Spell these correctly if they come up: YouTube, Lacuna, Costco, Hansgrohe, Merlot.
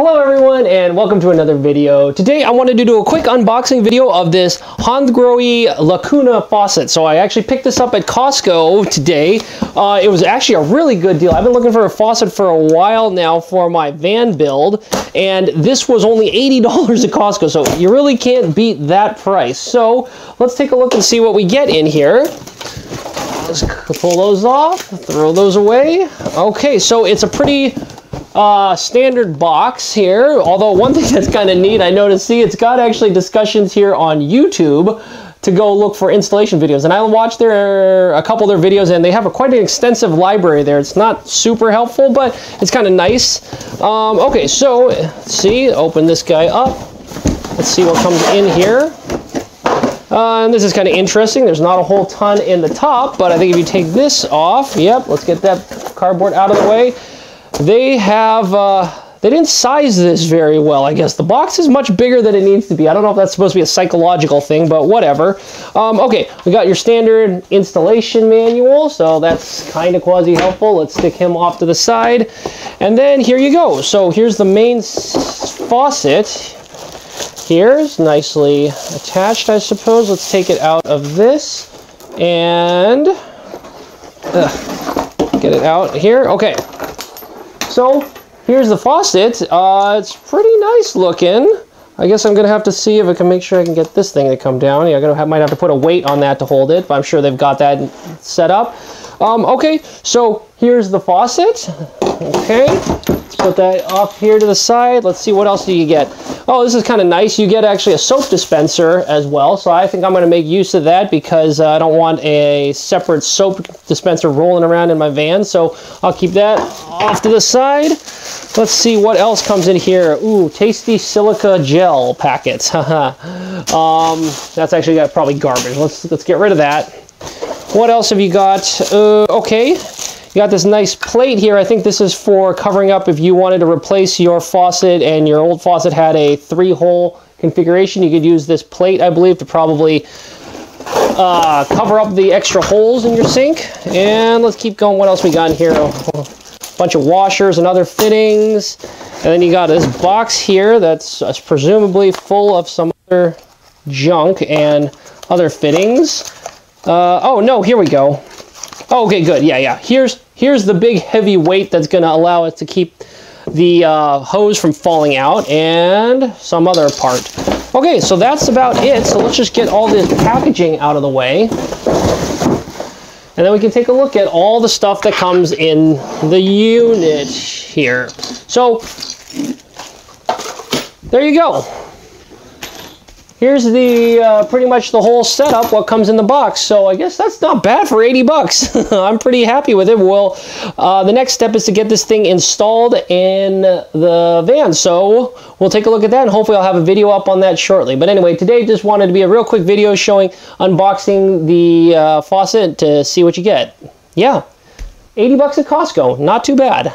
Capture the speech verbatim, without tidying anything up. Hello everyone and welcome to another video. Today I wanted to do a quick unboxing video of this Hansgrohe Lacuna faucet. So I actually picked this up at Costco today. Uh, it was actually a really good deal. I've been looking for a faucet for a while now for my van build, and this was only eighty dollars at Costco, so you really can't beat that price. So let's take a look and see what we get in here. Let's pull those off, throw those away. Okay, so it's a pretty Uh, standard box here, although one thing that's kind of neat I noticed, see, it's got actually discussions here on YouTube to go look for installation videos, and I watched their a couple of their videos and they have a quite an extensive library there. It's not super helpful, but it's kind of nice. Um, okay, so let's see, open this guy up, let's see what comes in here. Uh, and this is kind of interesting. There's not a whole ton in the top, but I think if you take this off, yep, let's get that cardboard out of the way. They have, uh, they didn't size this very well, I guess. The box is much bigger than it needs to be. I don't know if that's supposed to be a psychological thing, but whatever. Um, okay, we got your standard installation manual, so that's kind of quasi-helpful. Let's stick him off to the side. And then here you go. So here's the main faucet. Here's nicely attached, I suppose. Let's take it out of this and uh, get it out here. Okay. So here's the faucet. Uh, it's pretty nice looking. I guess I'm gonna have to see if I can make sure I can get this thing to come down. Yeah, I'm gonna have, might have to put a weight on that to hold it, but I'm sure they've got that set up. Um, okay, so here's the faucet. Okay, let's put that off here to the side. Let's see what else do you get. Oh, this is kind of nice. You get actually a soap dispenser as well, so I think I'm gonna make use of that because uh, I don't want a separate soap dispenser rolling around in my van, so I'll keep that off to the side. Let's see what else comes in here. Ooh, tasty silica gel packets. um, that's actually got probably garbage. Let's, let's get rid of that. What else have you got? Uh, okay. You got this nice plate here. I think this is for covering up if you wanted to replace your faucet and your old faucet had a three-hole configuration. You could use this plate, I believe, to probably uh, cover up the extra holes in your sink. And let's keep going. What else we got in here? A bunch of washers and other fittings. And then you got this box here that's uh, presumably full of some other junk and other fittings. Uh, oh, no, here we go. Oh, okay, good. Yeah, yeah. Here's here's the big heavy weight that's going to allow us to keep the uh, hose from falling out and some other part. Okay, so that's about it. So let's just get all this packaging out of the way. And then we can take a look at all the stuff that comes in the unit here. So there you go. Here's the uh, pretty much the whole setup, what comes in the box. So I guess that's not bad for eighty bucks. I'm pretty happy with it. Well, uh, the next step is to get this thing installed in the van. So we'll take a look at that, and hopefully I'll have a video up on that shortly. But anyway, today just wanted to be a real quick video showing unboxing the uh, faucet to see what you get. Yeah, eighty bucks at Costco, not too bad.